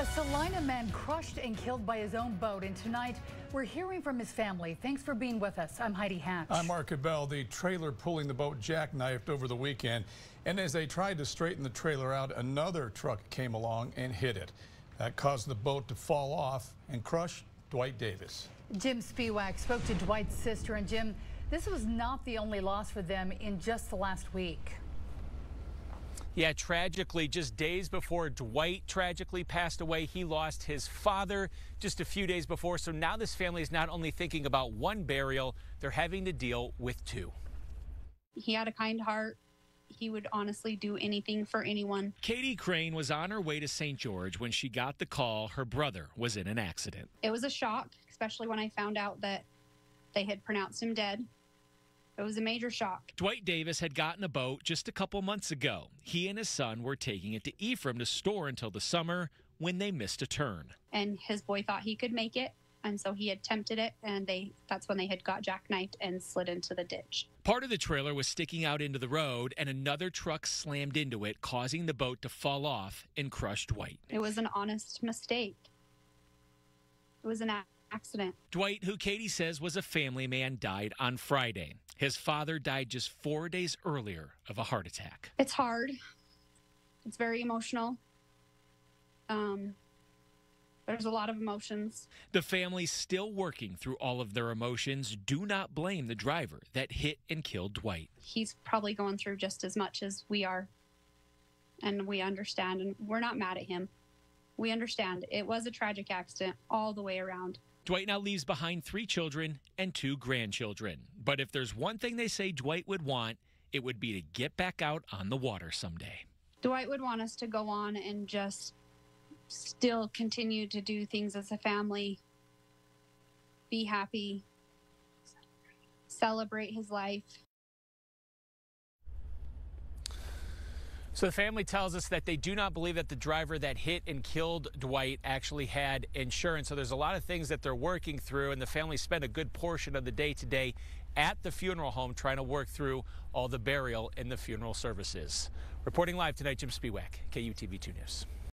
A Salina man crushed and killed by his own boat, and tonight we're hearing from his family. Thanks for being with us. I'm Heidi Hatch. I'm Mark Abell. The trailer pulling the boat jackknifed over the weekend, and as they tried to straighten the trailer out, another truck came along and hit it. That caused the boat to fall off and crush Dwight Davis. Jim Spiewak spoke to Dwight's sister, and Jim, this was not the only loss for them in just the last week. Yeah, tragically, just days before Dwight tragically passed away, he lost his father just a few days before. So now this family is not only thinking about one burial, they're having to deal with two. He had a kind heart. He would honestly do anything for anyone. Katie Crane was on her way to St. George when she got the call her brother was in an accident. It was a shock, especially when I found out that they had pronounced him dead. It was a major shock. Dwight Davis had gotten a boat just a couple months ago. He and his son were taking it to Ephraim to store until the summer when they missed a turn. And his boy thought he could make it, and so he had tempted it, and that's when they had got jackknifed and slid into the ditch. Part of the trailer was sticking out into the road, and another truck slammed into it, causing the boat to fall off and crush Dwight. It was an honest mistake. It was an accident. Dwight, who Katie says was a family man, died on Friday. His father died just 4 days earlier of a heart attack. It's hard. It's very emotional. There's a lot of emotions. The family's still working through all of their emotions. Do not blame the driver that hit and killed Dwight. He's probably going through just as much as we are. And we understand, and we're not mad at him. We understand. It was a tragic accident all the way around. Dwight now leaves behind 3 children and 2 grandchildren. But if there's one thing they say Dwight would want, it would be to get back out on the water someday. Dwight would want us to go on and just still continue to do things as a family, be happy, celebrate his life. So the family tells us that they do not believe that the driver that hit and killed Dwight actually had insurance. So there's a lot of things that they're working through, and the family spent a good portion of the day today at the funeral home trying to work through all the burial and the funeral services. Reporting live tonight, Jim Spiewak, KUTV 2 News.